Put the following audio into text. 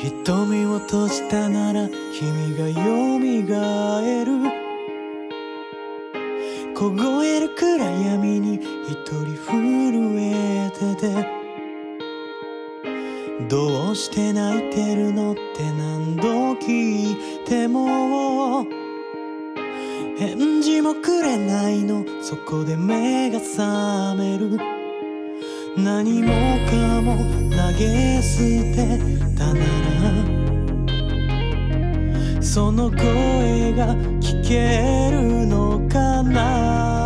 瞳を閉じたなら君が蘇る、凍える暗闇に一人震えてて、どうして泣いてるのって何度聞いても返事もくれないの。そこで目が覚める。何もかも投げ捨てたならその声が聞けるのかな。